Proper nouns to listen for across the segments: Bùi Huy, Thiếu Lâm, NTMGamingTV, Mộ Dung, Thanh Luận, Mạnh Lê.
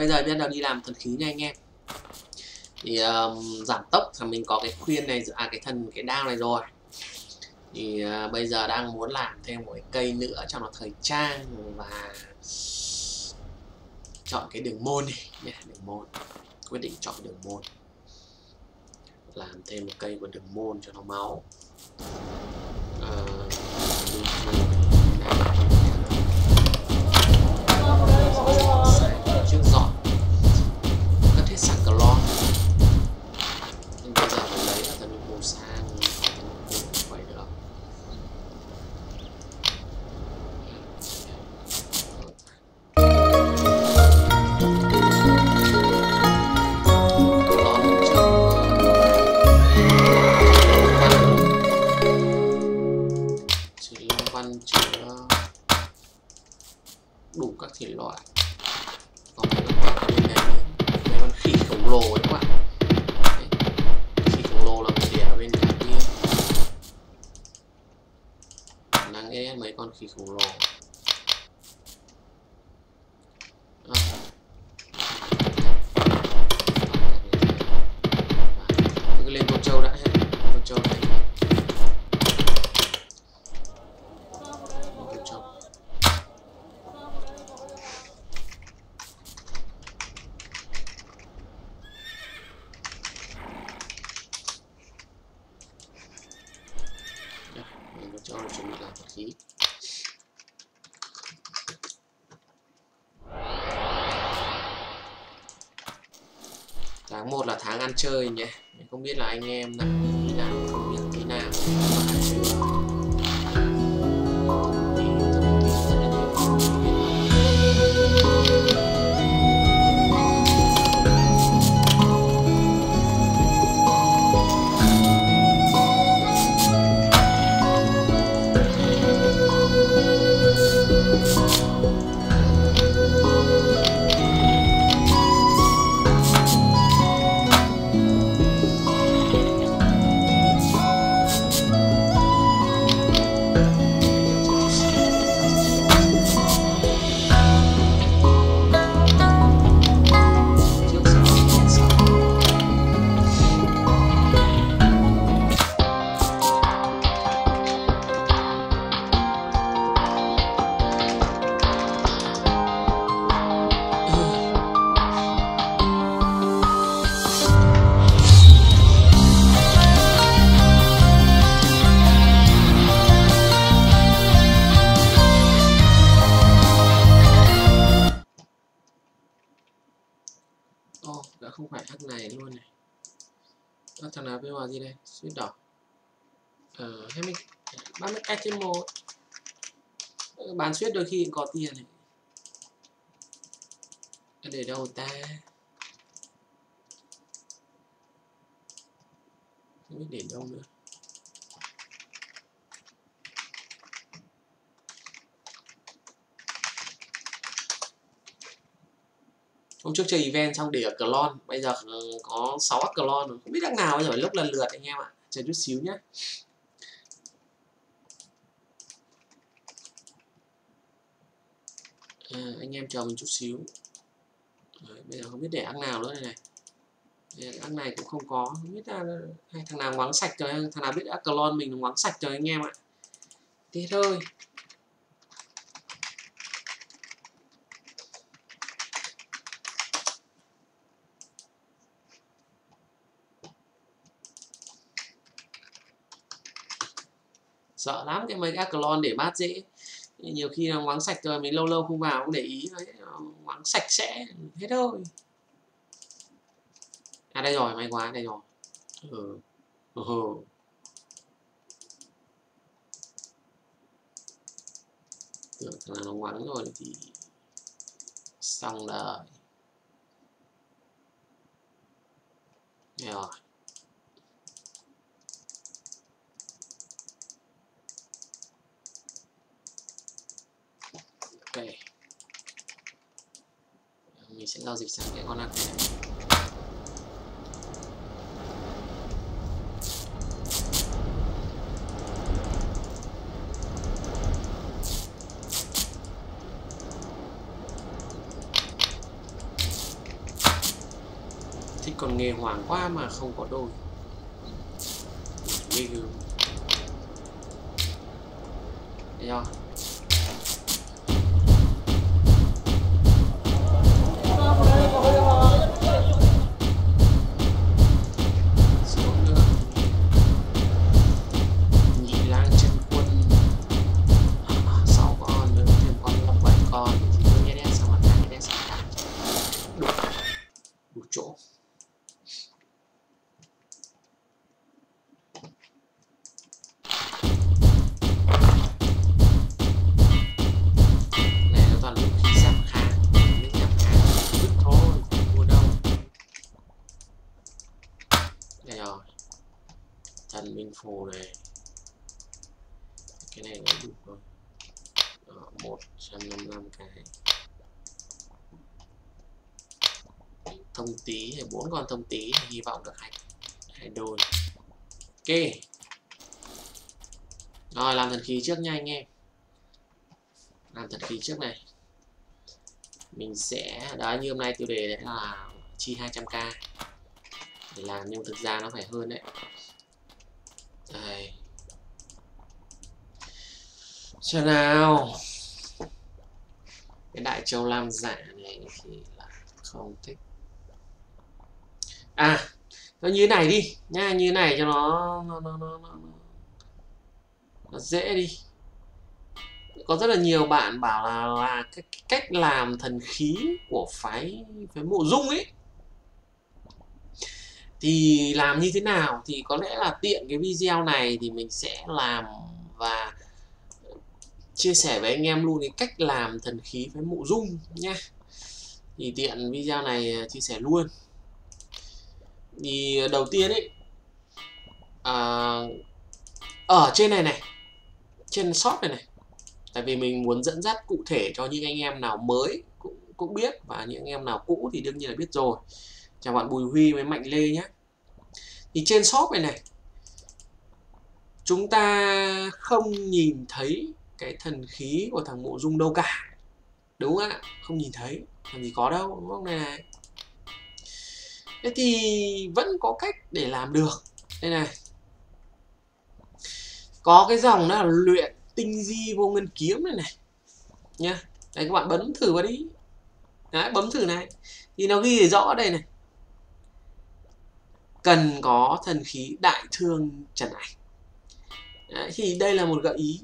Bây giờ bắt đầu đi làm thần khí nha anh em. Thì giảm tốc là mình có cái khuyên này, cái đao này rồi. Thì bây giờ đang muốn làm thêm một cái cây nữa cho nó thời trang, và chọn cái đường môn này nha, đường môn. Quyết định chọn đường môn. Làm thêm một cây của đường môn cho nó máu. Trước dọn cất hết sạc cờ lon. Nhưng bây giờ mình lấy là thần màu sang, thần màu quẩy được. Chữ long văn, chữ đủ các thể loại. Khổng lồ đấy các bạn. Khi khổng lồ là mình để ở bên cạnh kia. Đang ghé mấy con khí khổng lồ. Cứ lên con trâu đã ha. Con trâu này. Tháng 1 là tháng ăn chơi nhé. Không biết là anh em là như nào, công việc thế nào. Không phải hắc này luôn này. Thằng nào bây giờ gì đây? Suýt đỏ. 30k trên 1. Bán suýt đôi khi cũng có tiền này. Để đâu ta? Không biết để đâu nữa. Hôm trước chơi event xong để ở clone, bây giờ có 6 clone rồi, không biết đằng nào bây giờ lúc lần lượt anh em ạ, chờ chút xíu nhé. Anh em chờ mình chút xíu. Đấy, bây giờ không biết để ăn nào nữa này. Ăn này cũng không có, không biết là hay thằng nào ngoáng sạch trời, thằng nào biết ăn clone mình ngoáng sạch trời anh em ạ. Thế thôi. Sợ lắm cái mấy các clone để bát dễ. Nhiều khi nó ngoáng sạch rồi, mình lâu lâu không vào cũng để ý thôi, ngoáng sạch sẽ hết thôi. À đây rồi, may quá đây rồi. Tưởng là nó ngoáng rồi thì xong rồi. Đây rồi. Ok, mình sẽ giao dịch sang cái con ăn này. thích con nghề hoàng quá mà không có đôi. Nghe gương. Thấy không? Minh phù này, cái này nó đủ rồi. 155 cái thông tí này, 4 con thông tí, hy vọng được hai đôi. Ok, rồi làm thần khí trước nha anh em, làm thần khí trước này. Mình sẽ đó, như hôm nay tiêu đề đấy là chi 200k để làm, nhưng thực ra nó phải hơn đấy. Đây. Xem nào. Cái đại châu lam giả này thì là không thích. À, nó như thế này đi nha, như thế này cho nó dễ đi. Có rất là nhiều bạn bảo là cái cách làm thần khí của phái Mộ Dung ấy thì làm như thế nào, thì có lẽ là tiện cái video này thì mình sẽ làm và chia sẻ với anh em luôn cái cách làm thần khí với Mộ Dung nhá. Thì tiện video này chia sẻ luôn. Thì đầu tiên ấy, ở trên này này, trên shop này này, tại vì mình muốn dẫn dắt cụ thể cho những anh em nào mới cũng biết, và những anh em nào cũ thì đương nhiên là biết rồi. Chào bạn Bùi Huy với Mạnh Lê nhé. Thì trên shop này này, chúng ta không nhìn thấy cái thần khí của thằng Mộ Dung đâu cả, đúng không ạ? Không nhìn thấy, làm gì có đâu, đúng không này này. Thế thì vẫn có cách để làm được. Đây này, có cái dòng đó là luyện tinh di vô ngân kiếm này này nhá. Đấy, các bạn bấm thử vào đi. Đấy, bấm thử này thì nó ghi rõ đây này, cần có thần khí đại thương trần ảnh. Đấy, thì đây là một gợi ý.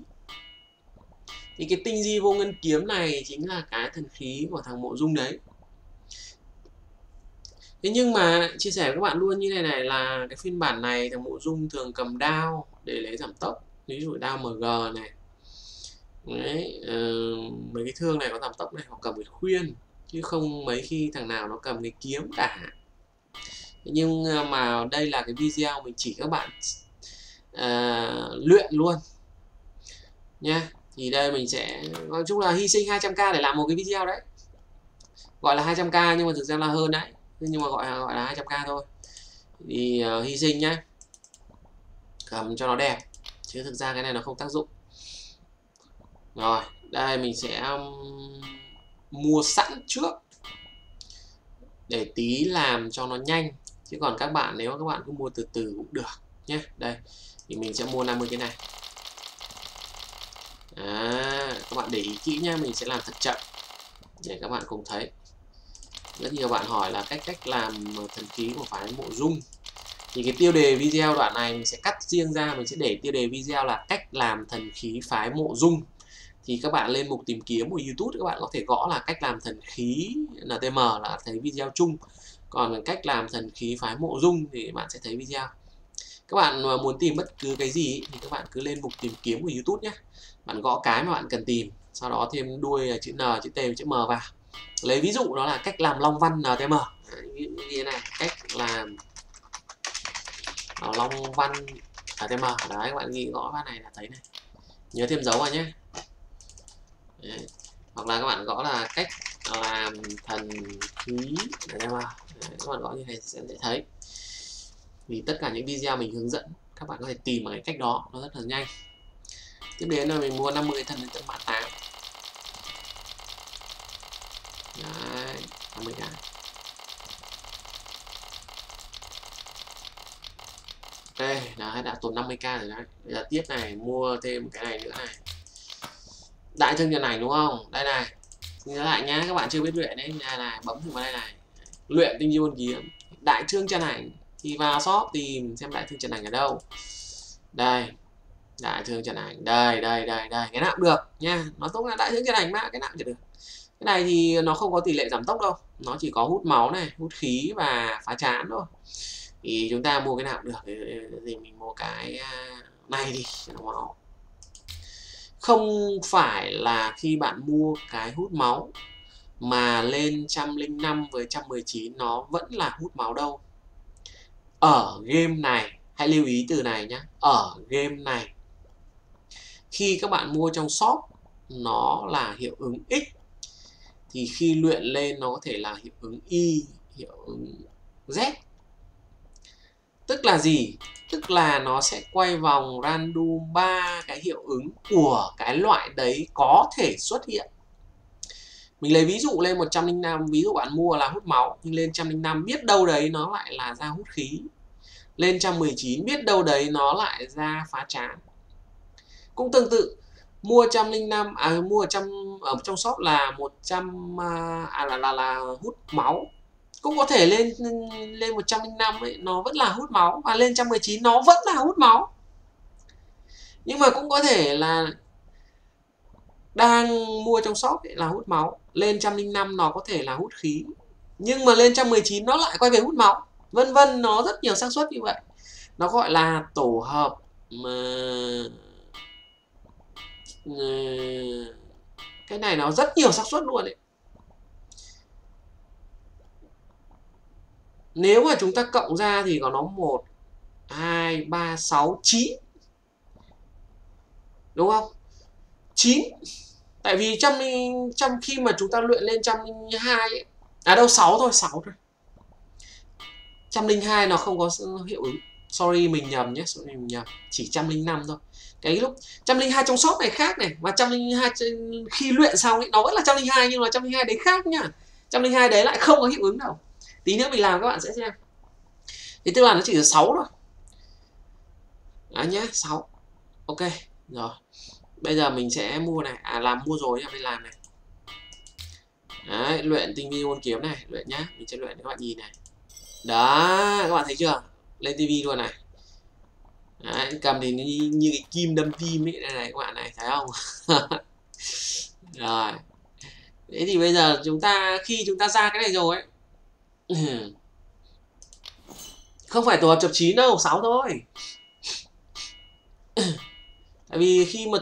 Thì cái tinh di vô ngân kiếm này chính là cái thần khí của thằng Mộ Dung đấy. Thế nhưng mà chia sẻ với các bạn luôn như này này, là cái phiên bản này thằng Mộ Dung thường cầm đao để lấy giảm tốc, ví dụ đao MG này. Đấy, mấy cái thương này có giảm tốc này, hoặc cầm cái khuyên, chứ không mấy khi thằng nào nó cầm cái kiếm cả. Nhưng mà đây là cái video mình chỉ các bạn luyện luôn nha. Thì đây mình sẽ nói chung là hy sinh 200k để làm một cái video đấy. Gọi là 200k nhưng mà thực ra là hơn đấy, nhưng mà gọi là 200k thôi. Thì hy sinh nhá, cầm cho nó đẹp, chứ thực ra cái này nó không tác dụng. Rồi, đây mình sẽ mua sẵn trước để tí làm cho nó nhanh. Chứ còn các bạn, nếu các bạn cứ mua từ từ cũng được nhé. Đây, thì mình sẽ mua 50 cái này. À, các bạn để ý kỹ nha, mình sẽ làm thật chậm để các bạn cùng thấy. Rất nhiều bạn hỏi là cách làm thần khí của phái Mộ Dung. Thì cái tiêu đề video đoạn này mình sẽ cắt riêng ra, mình sẽ để tiêu đề video là cách làm thần khí phái Mộ Dung. Thì các bạn lên mục tìm kiếm của YouTube, các bạn có thể gõ là cách làm thần khí NTM là thấy video chung. Còn cách làm thần khí phái Mộ Dung thì bạn sẽ thấy video. Các bạn muốn tìm bất cứ cái gì thì các bạn cứ lên mục tìm kiếm của YouTube nhé. Bạn gõ cái mà bạn cần tìm, sau đó thêm đuôi là chữ N, chữ T, chữ M vào. Lấy ví dụ đó là cách làm long văn NTM. Như thế này, cách làm long văn NTM. Đấy, các bạn ghi gõ vào này là thấy này. Nhớ thêm dấu vào nhé. Đấy. Hoặc là các bạn gõ là cách làm thần khí NTM. Các bạn gõ như này sẽ thấy. Vì tất cả những video mình hướng dẫn, các bạn có thể tìm bằng cái cách đó, nó rất là nhanh. Tiếp đến là mình mua 50 thần đến tận mã 8. Đấy, 50 cái. Đây là đã tồn 50k rồi đấy. Bây giờ tiếp này, mua thêm cái này nữa này, đại thương nhân này đúng không? Đây này, nhớ lại nhá, các bạn chưa biết luyện đấy này, bấm vào đây này, luyện tinh diêu kiếm, đại thương chân ảnh thì vào shop tìm xem đại thương chân ảnh ở đâu. Đây, đại thương chân ảnh, đây đây đây đây, cái nào cũng được nha, nó cũng là đại thương chân ảnh mà, cái nào cũng được. Cái này thì nó không có tỷ lệ giảm tốc đâu, nó chỉ có hút máu này, hút khí và phá trán thôi. Thì chúng ta mua cái nào cũng được, thì mình mua cái này đi, đúng không? Không phải là khi bạn mua cái hút máu mà lên 105 với 119 nó vẫn là hút máu đâu. Ở game này, hãy lưu ý từ này nhé, ở game này khi các bạn mua trong shop nó là hiệu ứng X, thì khi luyện lên nó có thể là hiệu ứng Y, hiệu ứng Z. Tức là gì? Tức là nó sẽ quay vòng random 3 cái hiệu ứng của cái loại đấy có thể xuất hiện. Mình lấy ví dụ lên 105, ví dụ bạn mua là hút máu, nhưng lên 105 biết đâu đấy nó lại là ra hút khí. Lên 119 biết đâu đấy nó lại ra phá trán. Cũng tương tự, mua 105 mua 100 ở trong shop là 100 là hút máu. Cũng có thể lên 105 ấy, nó vẫn là hút máu, và lên 119 nó vẫn là hút máu. Nhưng mà cũng có thể là đang mua trong shop ấy là hút máu, lên 105 nó có thể là hút khí, nhưng mà lên 119 nó lại quay về hút máu, vân vân, nó rất nhiều xác suất như vậy. Nó gọi là tổ hợp mà cái này nó rất nhiều xác suất luôn ấy. Nếu mà chúng ta cộng ra thì có nó 1, 2, 3, 6, 9. Đúng không? 9. Tại vì trong khi mà chúng ta luyện lên 102 ấy, à đâu 6 thôi, 6 thôi. 102 nó không có hiệu ứng. Sorry mình nhầm nhé, chỉ 105 thôi. Cái lúc 102 trong shop này khác này, mà 102 khi luyện xong ấy nó vẫn là 102, nhưng mà 102 đấy khác nhá. 102 đấy lại không có hiệu ứng đâu. Tí nữa mình làm các bạn sẽ xem. Thì tức là nó chỉ là 6 thôi. Đấy nhé, 6. Ok, rồi. Bây giờ mình sẽ mua này. À, làm mua rồi nhá, mình làm này. Đấy, luyện tinh vi môn kiếm này. Luyện nhá, mình sẽ luyện các bạn nhìn này. Đó, các bạn thấy chưa? Lên tivi luôn này. Đấy, cầm thì như cái kim đâm tim ấy. Đây này các bạn này, thấy không? Rồi. Thế thì bây giờ chúng ta, khi chúng ta ra cái này rồi ấy, không phải tổ hợp chập 9 đâu, 6 thôi. Tại vì khi mà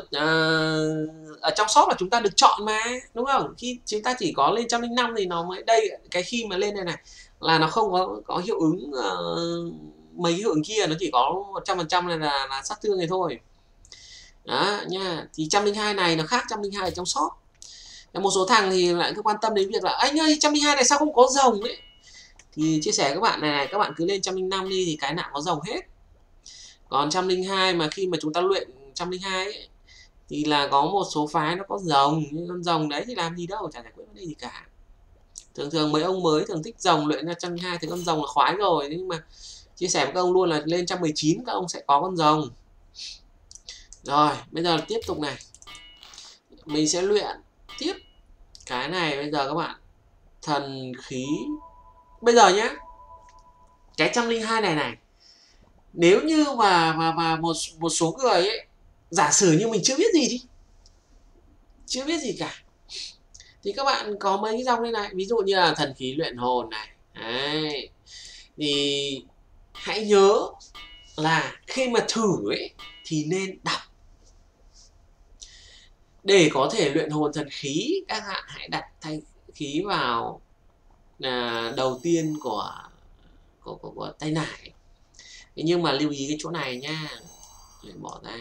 ở trong shop là chúng ta được chọn mà, đúng không? Khi chúng ta chỉ có lên 105 thì nó mới đây, cái khi mà lên đây này là nó không có hiệu ứng mấy hiệu ứng kia, nó chỉ có 100% này là sát thương này thôi. Đó nha, thì 102 này nó khác 102 ở trong shop. Một số thằng thì lại cứ quan tâm đến việc là anh ơi 102 này sao không có rồng ấy, thì chia sẻ các bạn này, các bạn cứ lên 105 đi thì cái nào có rồng hết. Còn 102 mà khi mà chúng ta luyện 102 ấy, thì là có một số phái nó có rồng, nhưng con rồng đấy thì làm gì đâu, chả giải quyết vấn đề gì cả. Thường thường mấy ông mới thường thích rồng, luyện ra 102 thì con rồng là khoái rồi. Nhưng mà chia sẻ với các ông luôn là lên 119 các ông sẽ có con rồng. Rồi bây giờ tiếp tục này, mình sẽ luyện tiếp cái này. Bây giờ các bạn thần khí, bây giờ nhá, cái 102 này nếu như mà một số người ấy, giả sử như mình chưa biết gì đi, chưa biết gì cả, thì các bạn có mấy cái dòng đây này, ví dụ như là thần khí luyện hồn này. Đấy, thì hãy nhớ là khi mà thử ấy thì nên đọc. Để có thể luyện hồn thần khí, các bạn hãy đặt thanh khí vào đầu tiên của tay nải. Nhưng mà lưu ý cái chỗ này nha, mình bỏ ra.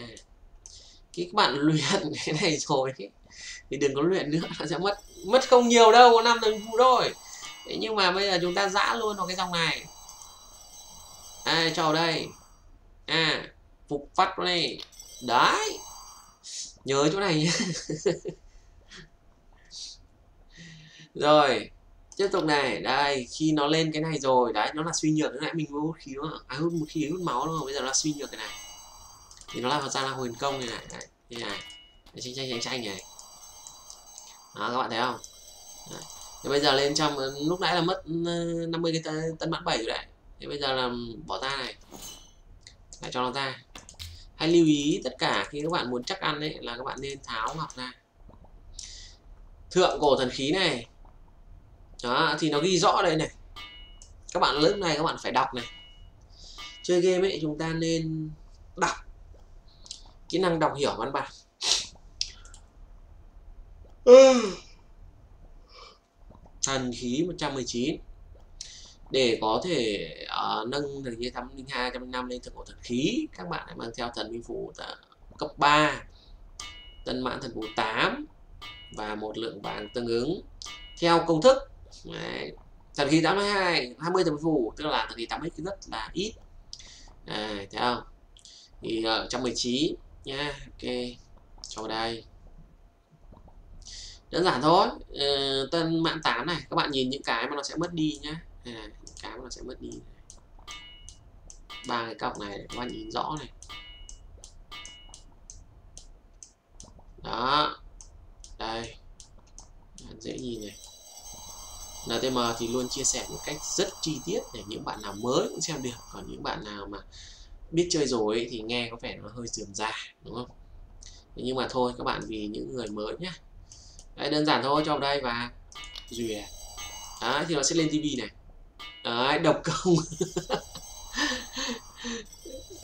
Khi các bạn luyện cái này rồi thì đừng có luyện nữa, nó sẽ mất không nhiều đâu, có 5 tầng phụ thôi. Thế nhưng mà bây giờ chúng ta giã luôn vào cái dòng này. À, cho đây. À, phục phát này. Đấy, nhớ chỗ này nhé. Rồi Tiếp tục này, đây, khi nó lên cái này rồi, đấy, nó là suy nhược, lúc nãy mình hút khí đúng không? À, hút một khí hút máu đúng không? Bây giờ nó là suy nhược cái này. Thì nó là thật ra là huyền công này này, đấy, như này. Đấy, tranh này. Đó, các bạn thấy không? Đấy. Thế bây giờ lên trong, lúc nãy là mất 50 cái tấn mãn 7 rồi đấy. Thế bây giờ là bỏ ra này. Lại cho nó ra. Hãy lưu ý tất cả khi các bạn muốn chắc ăn ấy là các bạn nên tháo ngọc ra. Thượng cổ thần khí này. Đó, thì nó ghi rõ đây này. Các bạn lớp này các bạn phải đọc này. Chơi game ấy chúng ta nên đọc. Kỹ năng đọc hiểu văn bản. Thần khí 119 để có thể nâng thần khí 102, 105 lên thượng cổ thần khí, các bạn hãy mang theo thần binh phù cấp 3, tân mãn thần phù 8 và một lượng vàng tương ứng theo công thức. Đấy. Thần khí 82, 20 thần phù tức là thần khí 80 rất là ít. Đấy, thấy không? Thì 119 nha, ok, sau đây. Đơn giản thôi, tân mãn 8 này, các bạn nhìn những cái mà nó sẽ mất đi nhá. Này, những cái mà nó sẽ mất đi. Ba cái cọc này, các bạn nhìn rõ này. Đó. Đây. Dễ nhìn này. NTM thì luôn chia sẻ một cách rất chi tiết để những bạn nào mới cũng xem được, còn những bạn nào mà biết chơi rồi ấy, thì nghe có vẻ nó hơi rườm rà, đúng không? Nhưng mà thôi các bạn, vì những người mới nhá. Đấy, đơn giản thôi, cho vào đây và duyệt. Đấy, thì nó sẽ lên tivi này. Đấy, độc công.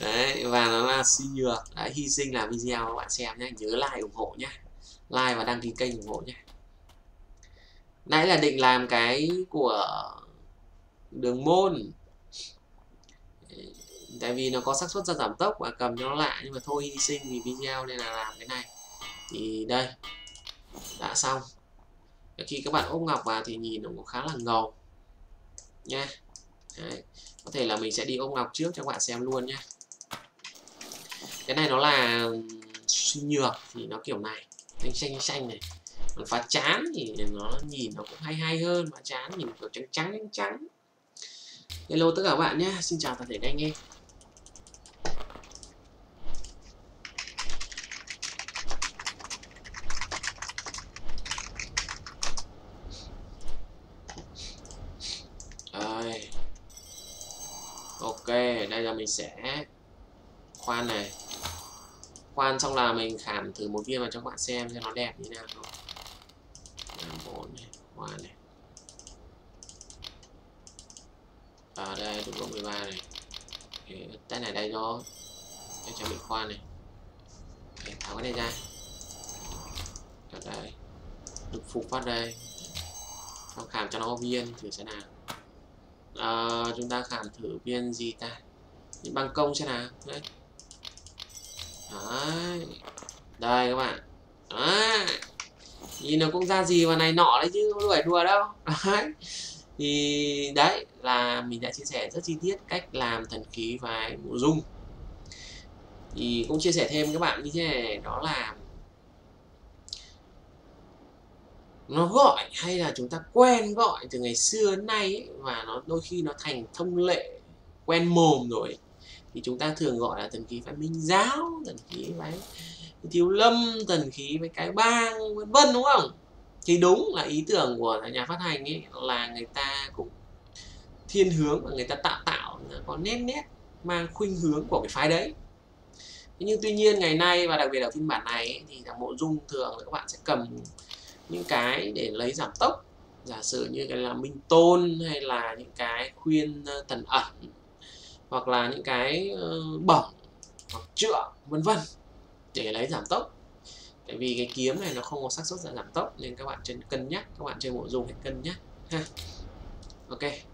Đấy, và nó là suy nhược. Đấy, hy sinh là video các bạn xem nhé. Nhớ like ủng hộ nhé. Like và đăng ký kênh ủng hộ nhé. Nãy là định làm cái của đường môn. Tại vì nó có xác suất ra giảm tốc và cầm cho nó lạ. Nhưng mà thôi hy sinh vì video nên là làm cái này. Thì đây. Đã xong. Khi các bạn ốp ngọc vào thì nhìn nó cũng khá là ngầu nha. Đấy. Có thể là mình sẽ đi ốp ngọc trước cho các bạn xem luôn nhé. Cái này nó là suy nhược thì nó kiểu này, xanh xanh này. Còn phá chán thì nó nhìn nó cũng hay hay hơn. Phá chán nhìn kiểu trắng trắng trắng. Hello tất cả các bạn nhé. Xin chào toàn thể các anh em. Đây là mình sẽ khoan này, khoan xong là mình khảm thử một viên vào cho các bạn xem nó đẹp như nào. Làm bốn này, khoan này, và đây đủ độ 13 này. Cái này đây đó, đây cho mình khoan này, để tháo cái này ra, đặt đây, đục phục phát đây, xong khảm cho nó viên thử xem nào. Chúng ta khảm thử viên gì ta? Viên băng công xem nào. Đấy. Đấy. Đây các bạn. Đấy. Nhìn nó cũng ra gì vào này nọ đấy chứ không phải đùa đâu. Đấy. Thì đấy là mình đã chia sẻ rất chi tiết cách làm thần khí và bộ dung. Thì cũng chia sẻ thêm các bạn như thế này, đó là nó gọi hay là chúng ta quen gọi từ ngày xưa đến nay ấy, và nó đôi khi nó thành thông lệ quen mồm rồi ấy. Thì chúng ta thường gọi là thần khí phái Minh Giáo, thần khí phái Thiếu Lâm, thần khí với cái bang vân vân, đúng không? Thì đúng là ý tưởng của nhà phát hành ấy là người ta cũng thiên hướng và người ta tạo có nét mang khuynh hướng của cái phái đấy. Nhưng tuy nhiên ngày nay và đặc biệt ở phiên bản này ấy, thì là bộ dung thường là các bạn sẽ cầm những cái để lấy giảm tốc, giả sử như cái là Minh Tôn hay là những cái khuyên thần ẩn hoặc là những cái bổng hoặc trượng vân vân để lấy giảm tốc. Tại vì cái kiếm này nó không có xác suất giảm tốc nên các bạn cân nhắc, các bạn chơi bộ dung hãy cân nhắc ha. Ok.